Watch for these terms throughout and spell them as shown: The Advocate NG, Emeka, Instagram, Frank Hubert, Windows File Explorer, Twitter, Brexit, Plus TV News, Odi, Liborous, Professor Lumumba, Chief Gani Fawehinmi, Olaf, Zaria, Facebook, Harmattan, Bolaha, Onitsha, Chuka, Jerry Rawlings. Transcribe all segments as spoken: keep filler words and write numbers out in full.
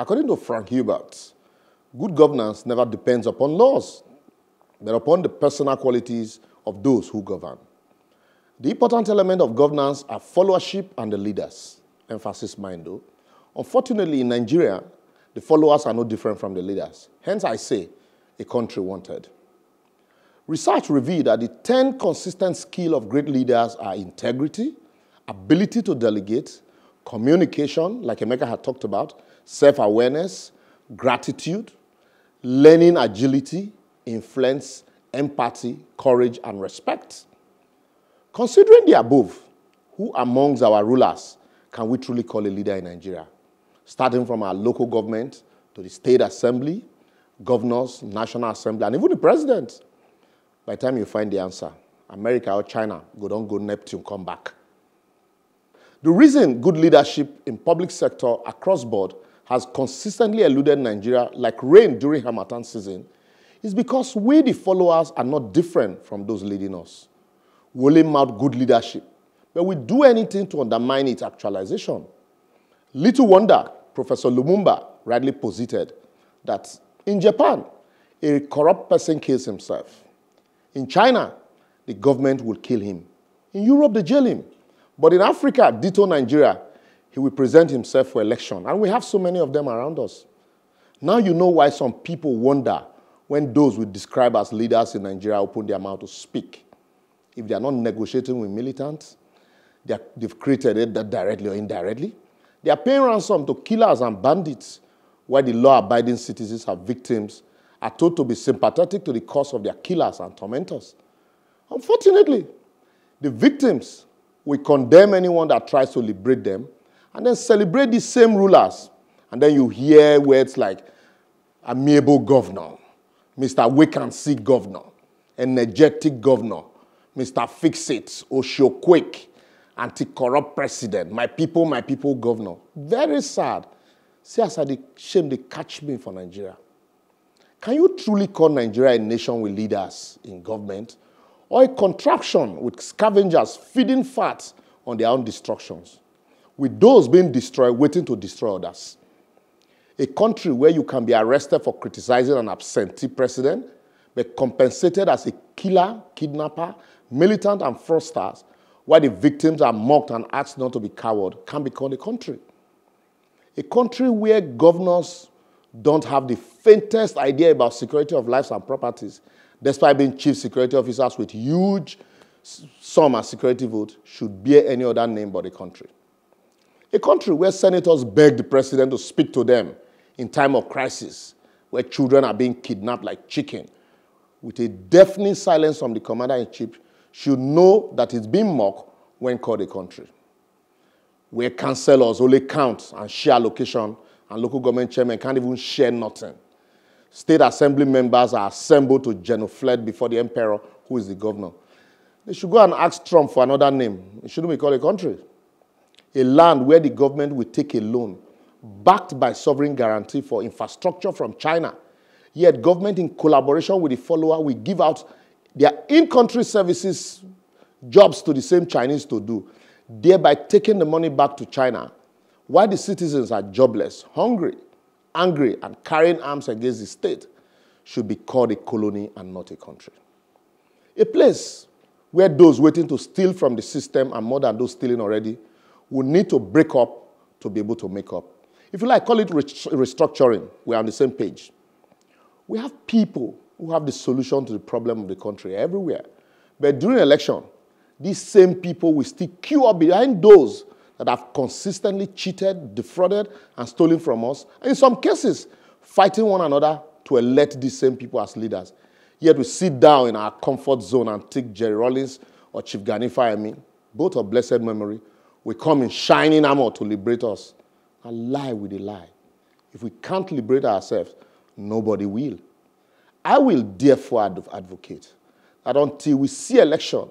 According to Frank Hubert, good governance never depends upon laws, but upon the personal qualities of those who govern. The important element of governance are followership and the leaders. Emphasis mind though. Unfortunately, in Nigeria, the followers are no different from the leaders. Hence, I say, a country wanted. Research revealed that the ten consistent skills of great leaders are integrity, ability to delegate, communication, like Emeka had talked about, self-awareness, gratitude, learning agility, influence, empathy, courage, and respect. Considering the above, who amongst our rulers can we truly call a leader in Nigeria? Starting from our local government to the state assembly, governors, national assembly, and even the president. By the time you find the answer, America or China, go don't go Neptune, come back. The reason good leadership in public sector across board has consistently eluded Nigeria like rain during Harmattan season is because we, the followers, are not different from those leading us. We only mouth good leadership, but we do anything to undermine its actualization. Little wonder Professor Lumumba rightly posited that in Japan, a corrupt person kills himself. In China, the government will kill him. In Europe, they jail him. But in Africa, ditto Nigeria, he will present himself for election. And we have so many of them around us. Now you know why some people wonder when those we describe as leaders in Nigeria open their mouth to speak. If they are not negotiating with militants, they are, they've created it directly or indirectly. They are paying ransom to killers and bandits, while the law-abiding citizens are victims are told to be sympathetic to the cause of their killers and tormentors. Unfortunately, the victims will condemn anyone that tries to liberate them and then celebrate these same rulers. And then you hear words like amiable governor, Mister Wake and See governor, energetic governor, Mister Fix-It, Oshoquake, anti-corrupt president, my people, my people governor. Very sad. See, as a shame they catch me for Nigeria. Can you truly call Nigeria a nation with leaders in government or a contraption with scavengers feeding fat on their own destructions, with those being destroyed waiting to destroy others? A country where you can be arrested for criticizing an absentee president but compensated as a killer, kidnapper, militant and fraudsters, while the victims are mocked and asked not to be coward, can be called a country. A country where governors don't have the faintest idea about security of lives and properties, despite being chief security officers with huge sum as security vote, should bear any other name but a country. A country where senators beg the president to speak to them in time of crisis, where children are being kidnapped like chicken, with a deafening silence from the commander-in-chief, should know that it's being mocked when called a country. Where councillors only count and share allocation, and local government chairmen can't even share nothing. State assembly members are assembled to genuflect before the emperor, who is the governor. They should go and ask Trump for another name. It shouldn't be called a country. A land where the government will take a loan backed by sovereign guarantee for infrastructure from China. Yet government, in collaboration with the follower, will give out their in-country services jobs to the same Chinese to do, thereby taking the money back to China, while the citizens are jobless, hungry, angry, and carrying arms against the state, should be called a colony and not a country. A place where those waiting to steal from the system, and more than those stealing already, will need to break up to be able to make up. If you like, call it restructuring. We're on the same page. We have people who have the solution to the problem of the country everywhere. But during election, these same people will still queue up behind those that have consistently cheated, defrauded, and stolen from us, and in some cases, fighting one another to elect these same people as leaders. Yet we sit down in our comfort zone and take Jerry Rawlings or Chief Gani Fawehinmi, both of blessed memory, we come in shining armor to liberate us. A lie with a lie. If we can't liberate ourselves, nobody will. I will therefore advocate that until we see election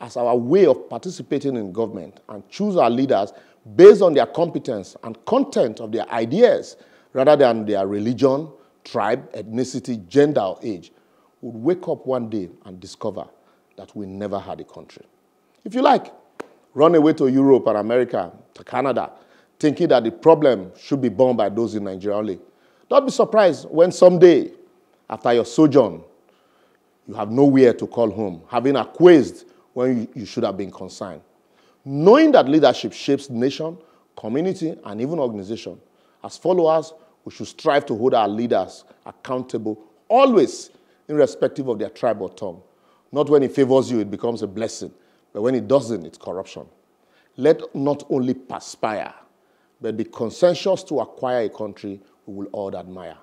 as our way of participating in government and choose our leaders based on their competence and content of their ideas rather than their religion, tribe, ethnicity, gender, or age, would wake up one day and discover that we never had a country. If you like, run away to Europe and America, to Canada, thinking that the problem should be borne by those in Nigeria only. Don't be surprised when someday, after your sojourn, you have nowhere to call home, having acquiesced when you, you should have been consigned. Knowing that leadership shapes nation, community, and even organization, as followers, we should strive to hold our leaders accountable always, irrespective of their tribe or tongue. Not when it favors you, it becomes a blessing, but when it doesn't, it's corruption. Let not only perspire, but be conscientious to acquire a country we will all admire.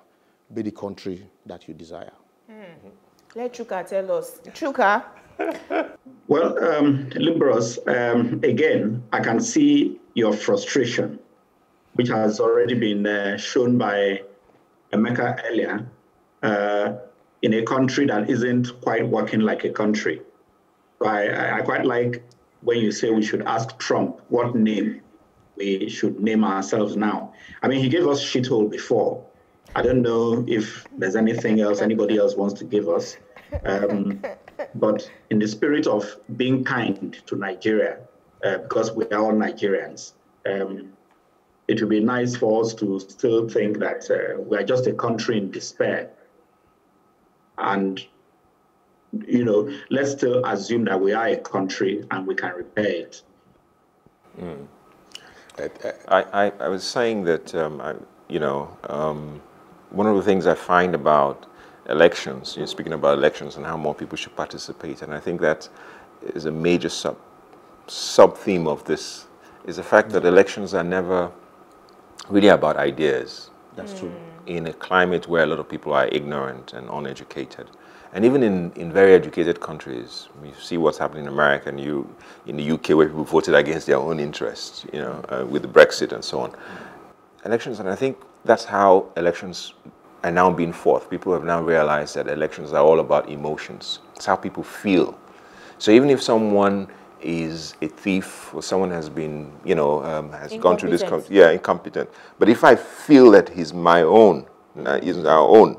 Be the country that you desire. Mm. Mm-hmm. Let Chuka tell us. Chuka. Well, um, Liborous, um, again, I can see your frustration, which has already been uh, shown by Emeka earlier, uh, in a country that isn't quite working like a country. So I, I quite like when you say we should ask Trump what name we should name ourselves now. I mean, he gave us shithole before. I don't know if there's anything else anybody else wants to give us. Um, but in the spirit of being kind to Nigeria, uh, because we are all Nigerians, um, it would be nice for us to still think that uh, we are just a country in despair. And, you know, let's still assume that we are a country and we can repair it. Mm. I, I, I was saying that, um, I, you know, um, one of the things I find about elections, you're speaking about elections and how more people should participate, and I think that is a major sub, sub theme of this, is the fact that elections are never really about ideas. That's mm. true. In a climate where a lot of people are ignorant and uneducated. And even in, in very educated countries, you see what's happening in America and you, in the U K, where people voted against their own interests, you know, uh, with the Brexit and so on. Elections, and I think that's how elections are now being fought. People have now realized that elections are all about emotions. It's how people feel. So even if someone is a thief or someone has been, you know, um, has gone through this, yeah, incompetent. But if I feel that he's my own, he's our own,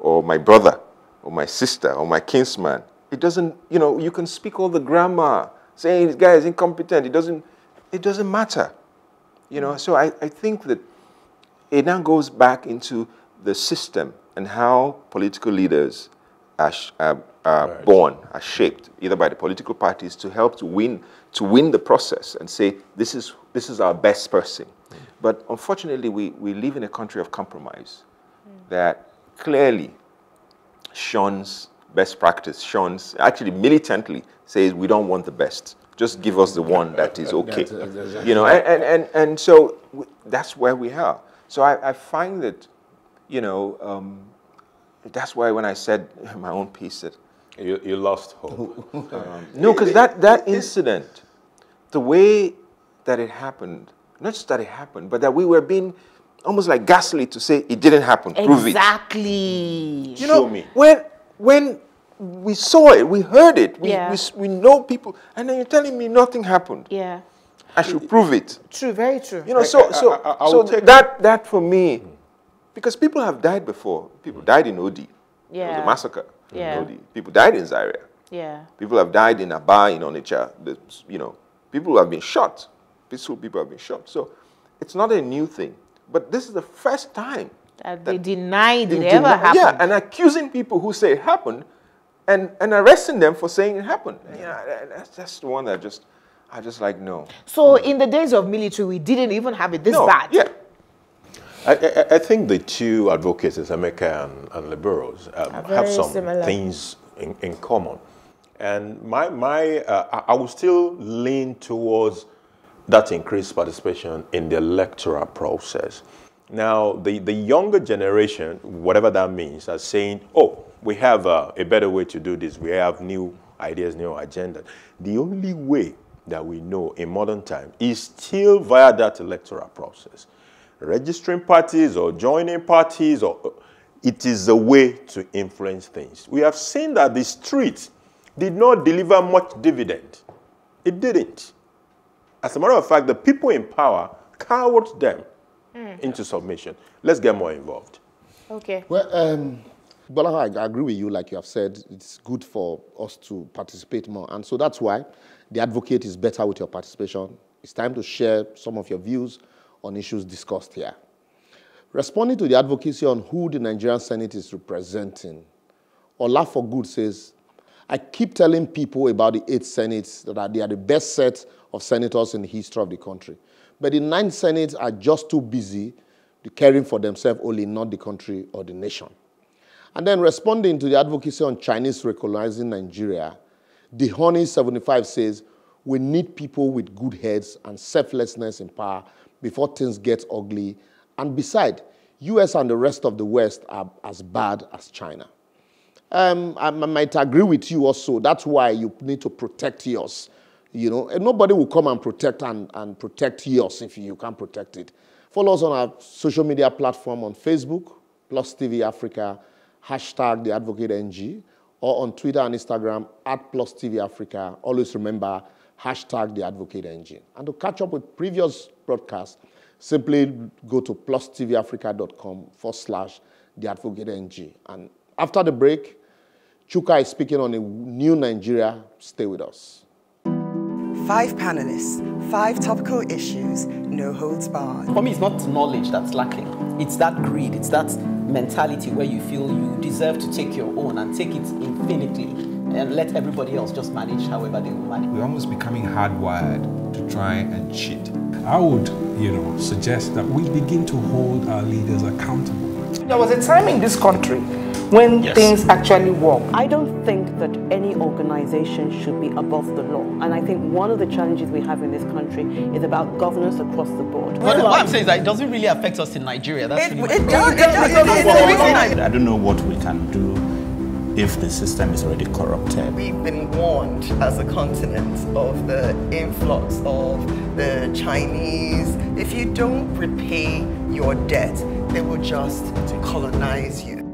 or my brother, or my sister, or my kinsman, it doesn't, you know, you can speak all the grammar, saying this guy is incompetent, it doesn't, it doesn't matter. You know, so I, I think that it now goes back into the system and how political leaders are, are, are right. born, are shaped, either by the political parties to help to win, to win the process and say, this is, this is our best person. Mm. But unfortunately, we, we live in a country of compromise mm. that clearly shuns best practice, shuns, actually militantly says we don't want the best. Just give us the one that is okay. You know, and, and, and so that's where we are. So I, I find that, you know, um, that's why when I said my own piece that... You, you lost hope. um, no, because that, that incident, the way that it happened, not just that it happened, but that we were being almost like gaslit to say it didn't happen, exactly. prove it. Exactly. You know, show me. When, when we saw it, we heard it, we, yeah. we, we know people, and then you're telling me nothing happened. Yeah. I should prove it. True, very true. You know, so, so, I, I, I so that, that for me, because people have died before. People died in Odi. Yeah. There was a massacre yeah. in Odi. People died in Zaria. Yeah. People have died in Aba, in Onitsha. You know, people have been shot. Peaceful people have been shot. So it's not a new thing. But this is the first time. That, that they denied it ever happened. Yeah, and accusing people who say it happened and, and arresting them for saying it happened. Yeah. You know, that's, that's the one that just... I just like, no. So no. in the days of military, we didn't even have it this no. bad. Yeah. I, I, I think the two advocates, Emeka and, and Liborous, um, have some similar. things in, in common. And my, my, uh, I, I will still lean towards that increased participation in the electoral process. Now, the, the younger generation, whatever that means, are saying, oh, we have uh, a better way to do this. We have new ideas, new agenda. The only way that we know in modern time is still via that electoral process. Registering parties or joining parties, or it is a way to influence things. We have seen that the street did not deliver much dividend. It didn't. As a matter of fact, the people in power cowed them mm. into submission. Let's get more involved. Okay. Well, um, Bolaha, I agree with you, like you have said, it's good for us to participate more. And so that's why The Advocate is better with your participation. It's time to share some of your views, on issues discussed here. Responding to the advocacy on who the Nigerian Senate is representing, Olaf for Good says, I keep telling people about the eight Senates that they are the best set of senators in the history of the country. But the nine Senates are just too busy caring for themselves only, not the country or the nation. And then responding to the advocacy on Chinese recognizing Nigeria, the Honey seventy-five says, we need people with good heads and selflessness in power before things get ugly. And beside, U S and the rest of the West are as bad as China. Um, I might agree with you also. That's why you need to protect yours. You know, and nobody will come and protect and, and protect yours if you can't protect it. Follow us on our social media platform on Facebook, Plus T V Africa, hashtag The Advocate N G, or on Twitter and Instagram, at Plus T V Africa. Always remember, hashtag The Advocate N G. And to catch up with previous broadcasts, simply go to plus t v africa dot com forward slash The Advocate N G. And after the break, Chuka is speaking on a new Nigeria. Stay with us. Five panelists, five topical issues, no holds barred. For me, it's not knowledge that's lacking. It's that greed, it's that mentality where you feel you deserve to take your own and take it infinitely and let everybody else just manage however they will manage. We're almost becoming hardwired to try and cheat. I would, you know, suggest that we begin to hold our leaders accountable. There was a time in this country when yes. things actually work. I don't think that any organization should be above the law. And I think one of the challenges we have in this country is about governance across the board. Well, what I'm saying is that it doesn't really affect us in Nigeria. That's it, really it, it does, it does, it does, it does. I don't know what we can do if the system is already corrupted. We've been warned as a continent of the influx of the Chinese. If you don't repay your debt, they will just colonize you.